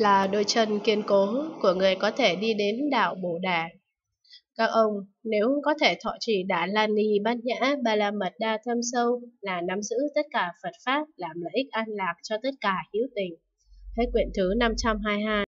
là đôi chân kiên cố của người có thể đi đến đạo Bồ Đà. Các ông nếu có thể thọ trì Đà La Ni Bát Nhã Ba La Mật Đa thâm sâu là nắm giữ tất cả Phật Pháp làm lợi ích an lạc cho tất cả hữu tình. Hết quyển thứ 522.